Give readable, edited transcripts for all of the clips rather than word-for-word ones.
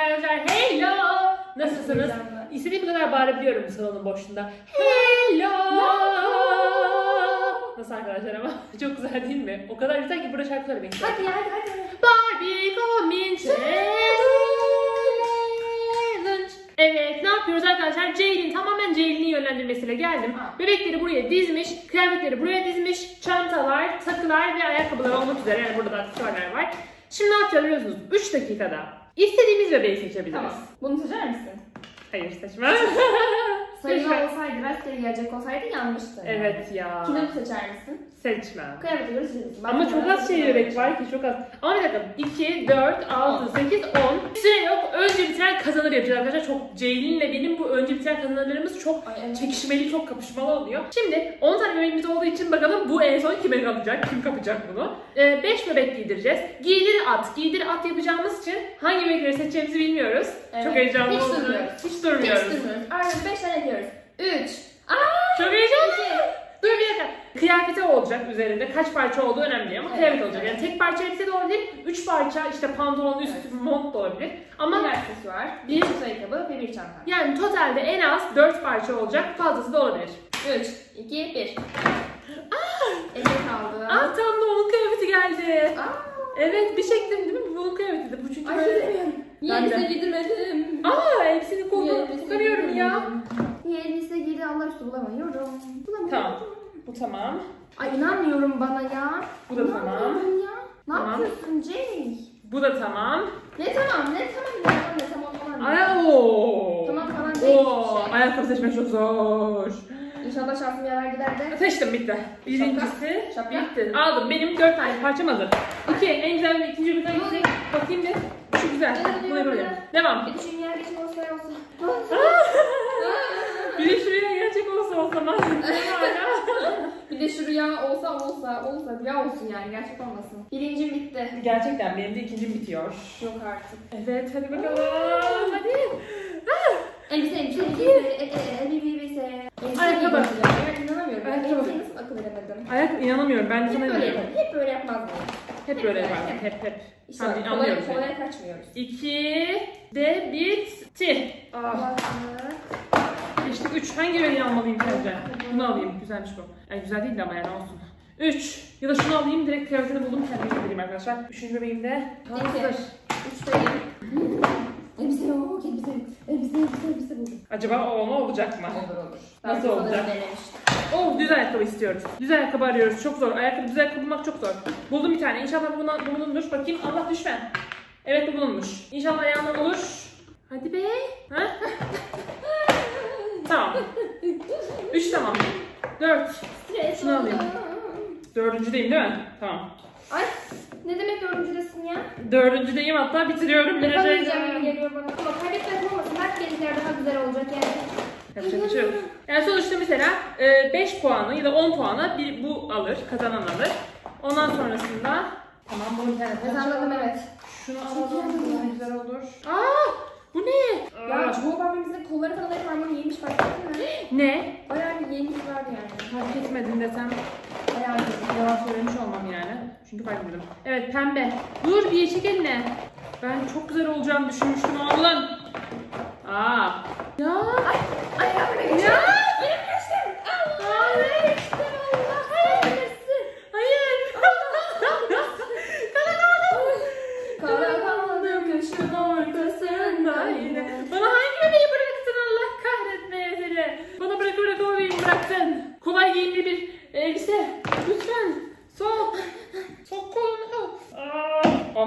arkadaşlar. Hello. Nasılsınız? İstediğim kadar bağırabiliyorum bu salonun boşluğunda. Hello. Nasıl arkadaşlar ama? Çok güzel değil mi? O kadar güzel ki burada şarkıları bekliyor. Hadi hadi hadi. Barbie coming challenge. Evet, ne yapıyoruz arkadaşlar? Jane'in, tamamen Jane'in yönlendirmesiyle geldim. Bebekleri buraya dizmiş, kıyafetleri buraya dizmiş, çantalar, takılar ve ayakkabılar olmak üzere. Yani burada da aksesuarlar var. Şimdi ne yapacağız biliyorsunuz? 3 dakikada istediğimiz bebeği seçebiliriz. Tamam. Bunu seçer misin? Hayır, seçmez. Sayılı olsaydı, rastgele gelecek olsaydı yanlıştı. Evet ya. Kitabı seçer misin? Seçmem. Kıyafete göre seçeriz. Ama çok az şey bebek var ki, çok az. Ama bir dakika, 2, 4, 6, 8, 10. Süre yok, önce bitiren kazanır yapacağız arkadaşlar. Çok Ceylin'le benim bu önce bitiren kazanırlarımız çok çekişmeli, çok kapışmalı oluyor. Şimdi 10 tane bebeğimiz olduğu için bakalım bu en son kime kalacak, kim kapacak bunu. 5 bebek giydireceğiz. Giydir at yapacağımız için hangi bebekleri seçeceğimizi bilmiyoruz. Evet. Çok heyecanlı olduk. Hiç durmuyoruz. Aynen, 5 tane diyoruz. 3. Çok heyecanlı. Dur bir dakika. Kıyafete olacak üzerinde. Kaç parça olduğu önemli değil ama evet, kıyafet olacak. Yani tek parça elbise de olabilir. 3 parça işte pantolon, üst, evet, mont da olabilir. Ama bir elbise var. Bir ayakkabı ve bir çanta. Yani totalde en az 4 parça olacak. Fazlası da olabilir. 3, 2, 1. Evet aldı. Tam da onun kıyafeti geldi. Evet, bir şekilde değil mi? Bu onun kıyafetiydi. Bu çünkü böyle. Yerinize giydirmedim. Hepsini koltuğuna çıkarıyorum ya. Yerinize girdi, Allah üstü bulamıyorum. Tamam. Bu tamam. Ay inanmıyorum bana ya. Bu da tamam. Ne yapıyorsun Jane? Bu da tamam. Ne tamam. Tamam Jane. Ayakkabı seçmek çok zor. İnşallah şansım yaver gider de. Seçtim, bitti. Birincisi bitti. Aldım, benim 4 tane parçam hazır. İki, en güzel bir ikinci birden gidecek. Bakayım bir. Şu güzel. Bunu yapabilirim. Devam. Bir düşün yer geçim olsa. Bir de şuraya gerçek olsa bir de şuraya olsa rüya olsun yani, gerçek olmasın. Birincim bitti. Gerçekten benim de ikincim bitiyor. Yok artık. Evet, hadi bakalım. Hadi. Ayakkabı. İnanamıyorum. Ben sana inanamıyorum. Hep böyle yapmazdım. Hep böyle. İşte kolaya kaçmıyoruz. 2'de bitti. İşte 3. Hangi rengi almalıyım sence? Bunu alayım. Güzelmiş bu. Yani güzel değil ama yani olsun. 3. Ya da şunu alayım. Direkt kıyafetini buldum. Kendime vereyim arkadaşlar. 3. bebeğim de hazır. 3 bebeğim. Elbise buldum. Acaba o mu olacak mı? Olur. Nasıl olacak? Düz ayakkabı istiyoruz. Düz ayakkabı arıyoruz. Çok zor. Düz ayakkabı bulmak çok zor. Buldum bir tane. İnşallah bundan bulunmuş. Bakayım. Allah düşme. Evet, bu bulunmuş. İnşallah ayağından olur. Hadi be. Ha? Tamam. 3 tamam. 4. Şunu alayım. 4.'deyim değil mi? Tamam. Ay, ne demek 4.'desin ya? 4.'deyim, hatta bitiriyorum. Yapamayacağım gibi geliyor bana. Ama kaybetmez olmasın. Belki gelişler daha güzel olacak yani. Yapacak bir şey yok. Yani sonuçta mesela 5 puanı ya da 10 puanı bu alır, kazanan alır. Ondan sonrasında tamam, bunu internet. Kazandım, evet. Şunu alalım, güzel olur. Bu ne? Ya çoğu babamızın kolları falan hep annem yemiş, fark ettin mi? Ne? Bayağı bir yemiş vardı yani. Fark etmedim desem bayağı bir yalan söylemiş olmam yani. Çünkü fark etmedim. Evet, pembe. Dur bir çek eline. Ben çok güzel olacağını düşünmüştüm oğlum. Ya! Ay ya! Benim kaçtım! Allah'ım! Hayır! Kara kaldım kışın ortasında yine. Bana hangi bebeği bıraktın Allah kahretmeye seni? Bana bırak o bebeği bıraktın. Kolay giyimli bir elbise. Lütfen! Sok! Sok kolunu sok! Oh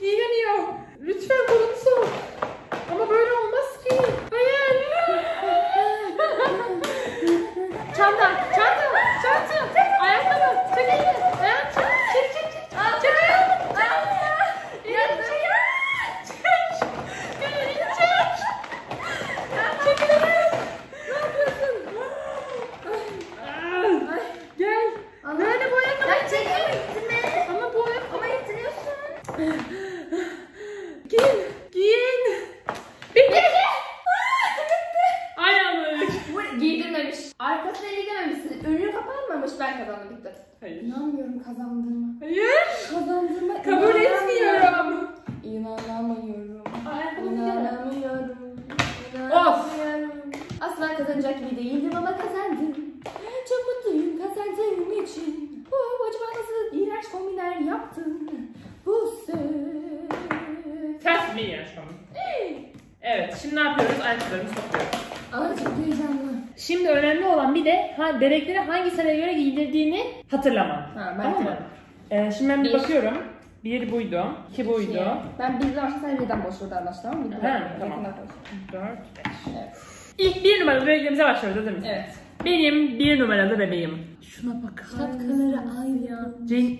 Giyemiyor. Lütfen kolunu sok. Ama böyle olmaz ki. Hayır. Çanta. Ayakkabı. Çek elini. Çek. Çek ayağını. Çek. Çek elini. Ne yapıyorsun? Gel. Nerede bu ayakkabı? Ya çek elini. Ama bu ayakkabı. Ama ittiriyorsun. Ben kazandım. Hayır. İnanmıyorum kazandığıma. Hayır. Kabul etmiyorum. alıyoruz, ayakkabılarını sokuyoruz. Ama çok heyecanlı. Şimdi önemli olan bir de bebekleri hangi seneye göre giydirdiğini hatırlaman. Ha, ben tamam mı? Şimdi ben bir bakıyorum. Bir buydu, iki buydu. Ben bir başta sen birden başlıyordu tamam mı? Tamam. 4, 5. Evet. İlk 1 numaralı bebeklerimize başlıyoruz değil mi? Evet. Benim 1 numaralı bebeğim. Şuna bakar mısın? Şapkaları ay ya. Jane.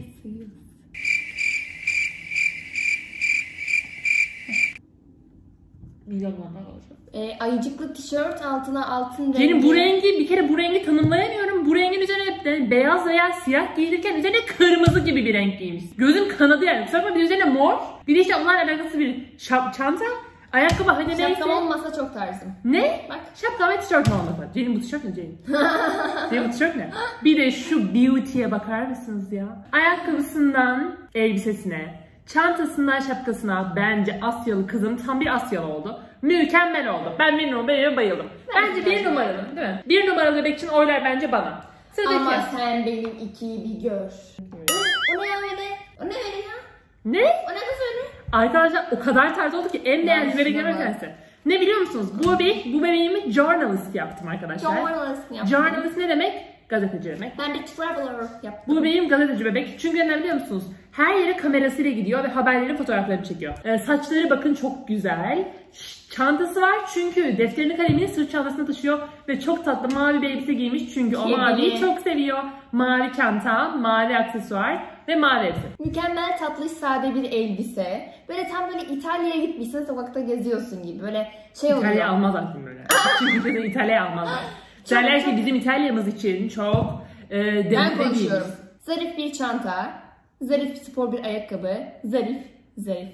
Ayıcıklı tişört altına altın rengi. Benim bu rengi bir kere bu rengi tanımlayamıyorum. Bu rengin üzerine hep beyaz veya siyah giydirirken üzerine kırmızı gibi bir renk giymiş. Gözüm kanadı yani. Kusura bakma bir üzerine mor. Bir de işte onlarla alakası bir çanta. Ayakkabı hani neyse. Şapkam olmasa çok tarzım. Ne? Bak. Şapkam ve tişört olmasa. Ceylin bu tişört ne Ceylin? Ceylin bu tişört ne? Bir de şu beauty'ye bakar mısınız ya? Ayakkabısından elbisesine, çantasından şapkasına bence Asyalı kızım tam bir Asyalı oldu. Mükemmel oldu. Ben 1 numaralı bayıldım. Bence 1 numaralı değil mi? 1 numaralı bebek için oylar bence bana. Sıradaki. Ama sen benim 2'yi bir gör. O ne ya öyle? O ne öyle ya? Ne? O ne kız öyle? Arkadaşlar o kadar tarz oldu ki en değerli bebek emerkense. Ne biliyor musunuz? Bu bebeğimi journalist yaptım arkadaşlar. Journalist yaptım. Journalist ne demek? Gazeteci bebek. Ben de traveler yaptım. Bu benim gazeteci bebek. Çünkü ne biliyor musunuz? Her yere kamerasıyla gidiyor ve haberlerin fotoğraflarını çekiyor. Saçları bakın çok güzel. Çantası var çünkü defterini kalemini sırt çantasına taşıyor. Ve çok tatlı mavi bir elbise giymiş çünkü o maviyi çok seviyor. Mavi çanta, mavi aksesuar ve mavi elbise. Mükemmel tatlı sade bir elbise. Böyle tam böyle İtalya'ya gitmişsin sokakta geziyorsun gibi. Böyle şey oluyor. İtalya almaz aslında böyle. Çünkü İtalya almazlar. Derler ki bizim İtalya'mız için çok ben konuşuyorum. Zarif bir çanta, zarif spor bir ayakkabı, zarif, zarif,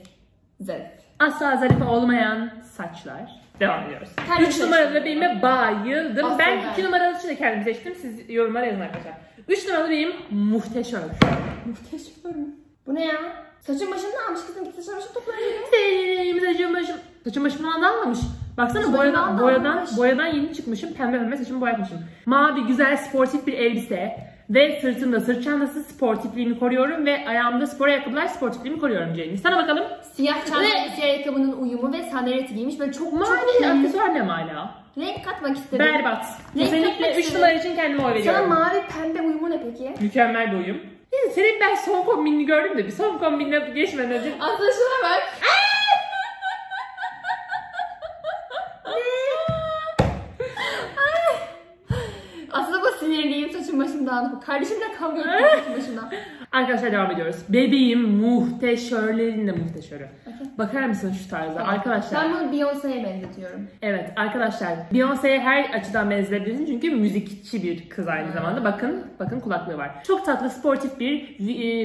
zarif. Asla zarif olmayan saçlar. Devam ediyoruz. 3 numaralı bebeğime bayıldım. Asla ben 2 numaralı için de kendim seçtim. Siz yorumlara yazın arkadaşlar. 3 numaralı bebeğim muhteşem. Muhteşem mi? Bu ne ya? Saçın başını almış kızım. Saçın başını toplayalım. Selim saçın başım. Saçın başımı almış. Baksana boyadan yeni çıkmışım, pembe saçımı boyatmışım. Mavi güzel sportif bir elbise ve sırtımda sırt çantası sportifliğimi koruyorum ve ayağımda spor ayakkabılar sportifliğimi koruyorum Ceylin. Sana bakalım. Siyah çanta ve siyah ayakkabının uyumu ve sandalet giymiş böyle çok mavi aksesuar ne hala? Renk katmak istedim. Berbat. Özellikle 3 numara için kendime oy veriyorum. Sana mavi pembe uyumu ne peki? Mükemmel bir uyum. Neyse senin ben son kombinini gördüm de bir son kombinine geçmeden önce. Aslında şuna bak. Kardeşimle kavga ettim başımdan. Arkadaşlar devam ediyoruz. Bebeğim muhteşörlerin de muhteşörü. Okay. Bakar mısın şu tarza okay. Arkadaşlar? Ben bunu Beyoncé'ye benzetiyorum. Evet arkadaşlar Beyoncé'ye her açıdan benzetebilirsin çünkü müzikçi bir kız aynı zamanda. Bakın kulaklığı var. Çok tatlı sportif bir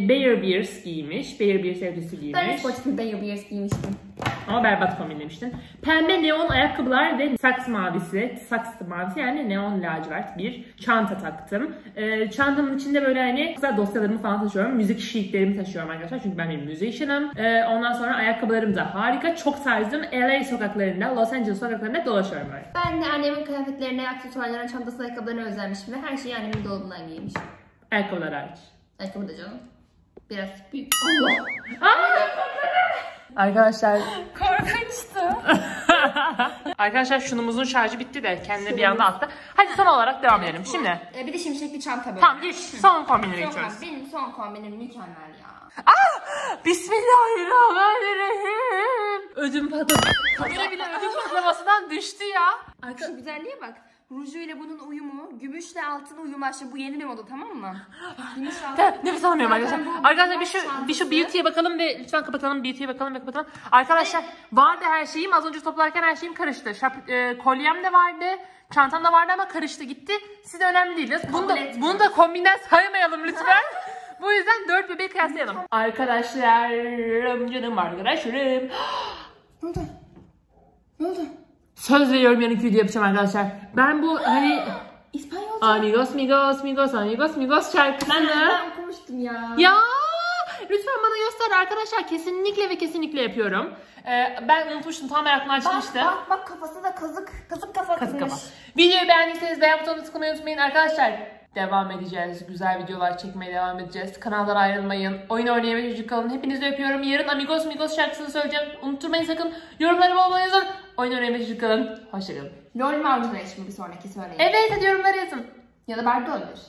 Bayer Bears giymiş. Bayer Bears elbisesi giymiş. Ben sportif bir Bayer Bears giymiştim. Ama berbat kombinlemiştin. Pembe neon ayakkabılar ve saks mavisi yani neon lacivert bir çanta taktım. Çantamın içinde böyle hani kısa dosyalarımı falan taşıyorum. Müzik şiitlerimi taşıyorum arkadaşlar çünkü ben bir müzisyenim. Ondan sonra ayakkabılarım da harika. Çok tarzım. LA sokaklarında, Los Angeles sokaklarında dolaşıyorum böyle. Ben de annemin kıyafetlerine, aksesuarlarına, çantasına, ayakkabılarına özenmişim ve her şeyi annemin dolabından giymişim. Ayakkabılar hariç. Ayakkabı da canım. Biraz büyük. Allah! Arkadaşlar korkunçtu. Arkadaşlar şunumuzun şarjı bitti de kendine bir anda attı. Hadi son olarak devam edelim şimdi. Bir de şimşekli çanta böyle. Tamam geç son kombinine geçiyoruz. Benim son kombinim mükemmel ya. Bismillahirrahmanirrahim. Ödüm patladı. Kamera bile ödüm patlamasından düştü ya. Şu güzelliğe bak. Rujuyla bunun uyumu, gümüşle altın uyumu aşağı bu yeni bir moda tamam mı? Nefes alamıyorum arkadaşlar. Arkadaşlar bir şu beauty'ye bakalım ve lütfen kapatalım. Beauty'ye bakalım ve kapatalım. Arkadaşlar vardı her şeyim. Az önce toplarken her şeyim karıştı. Kolyem de vardı. Çantam da vardı ama karıştı gitti. Siz de önemli değiliz. Bunu da kombinden saymayalım lütfen. Bu yüzden 4 bebeği kıyaslayalım. Arkadaşlarım canım arkadaşlarım. Ne oldu? Ne oldu? Söz veriyorum yarınki video yapacağım arkadaşlar. Ben bu hani İspanyolca amigos şarkısını ben okumuştum ya. Ya lütfen bana göster arkadaşlar kesinlikle yapıyorum. Ben unutmuştum tam aklımdan açmıştı. Bak kafası da kazık kafasıymış. Videoyu beğendiyseniz beğen butonuna tıklamayı unutmayın arkadaşlar. devam edeceğiz. Güzel videolar çekmeye devam edeceğiz. Kanaldan ayrılmayın. Oyun oynayamaya çocuk kalın. Hepinizi öpüyorum. Yarın Amigos Migos şarkısını söyleyeceğim. Unutturmayın sakın. Yorumlarıma olmayı yazın. Oyun oynayamaya çocuk kalın. Hoşçakalın. LOL mü Avrupa bir sonraki söyleyin? Evet, hadi yorumları yazın. Ya da Barbie olabilir.